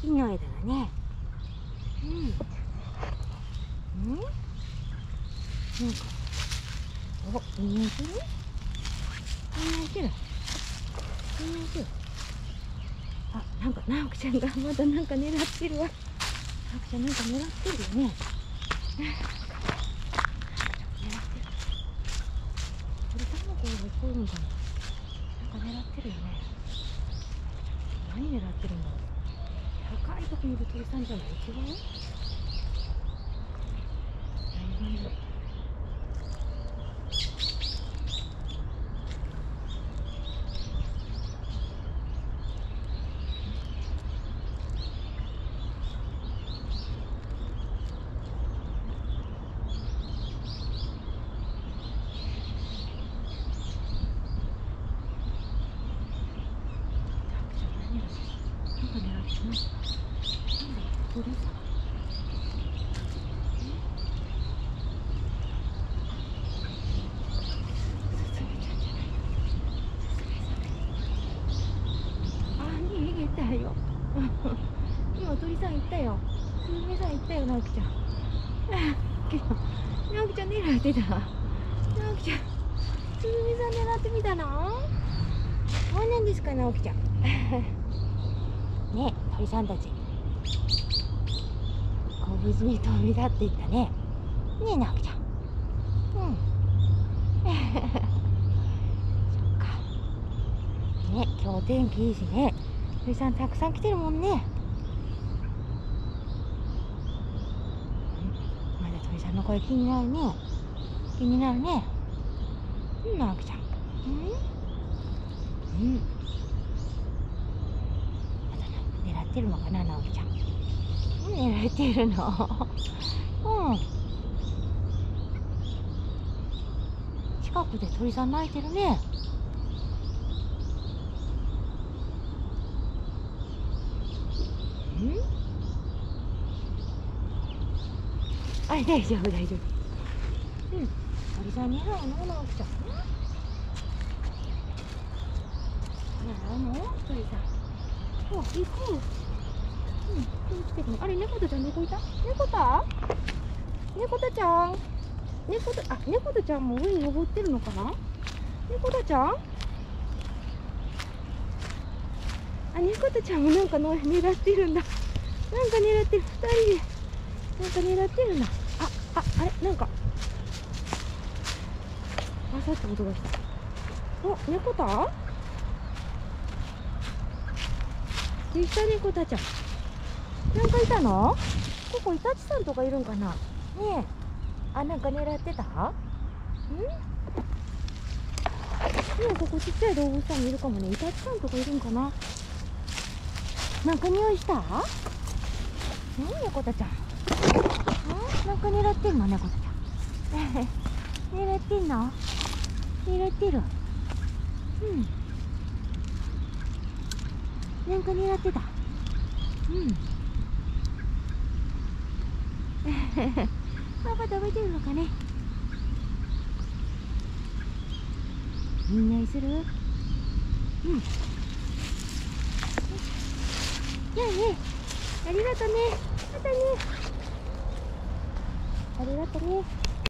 식용에다가 네. 어, 이만큼? 이만큼? 이만큼? 아,なんかちゃんがまだなんか狙ってるわ。なんかちゃんなんか狙ってるよね。これ卵がこういうのかな。なんか狙ってるよね。何狙ってるんだろう。 高いとこにいる鳥さんじゃない？違う？鳥さんたち、こう無事に飛び立っていったね。ねえ、なおきちゃん。うん。そっか。ね、今日天気いいしね。鳥さんたくさん来てるもんね。まだ鳥さんの声気になるね。気になるね。うん、なおきちゃん。うん。うん。 狙ってるのかな、直樹ちゃん。狙ってるの。うん。近くで鳥さん鳴いてるね。うん？あ、大丈夫大丈夫。うん。鳥さん狙うの、直樹ちゃん。狙うの、鳥さん。 어, 이거. 아니, 네코도ちゃん 누구 있다? 네코다? 네코다ちゃん. 네코도, 아, 네코도ちゃん 뭐 위에 올라오는 건가? 네코다ちゃん? 아, 네코도ちゃん 뭔가 너를 노리고 있다. 뭔가 노리고 있다. 2人で 뭔가 노리고 있다. 아, 아, 아래 뭔가. 아, 사실 소리가 있다. 어, 네코다? 下に猫たちゃん。なんかいたの？ここイタチさんとかいるんかな？ねえ。あ、なんか狙ってた？ん？今ここちっちゃい動物さんもいるかもね。イタチさんとかいるんかな？なんか匂いした？ん？猫たちゃん。ん？なんか狙ってんの猫たちゃん。狙ってんの？狙ってる。うん。 なんか狙ってた。うん。パパ食べてるのかね。みんなにする？うん。ねえねえ、ありがとね。またね。ありがとね。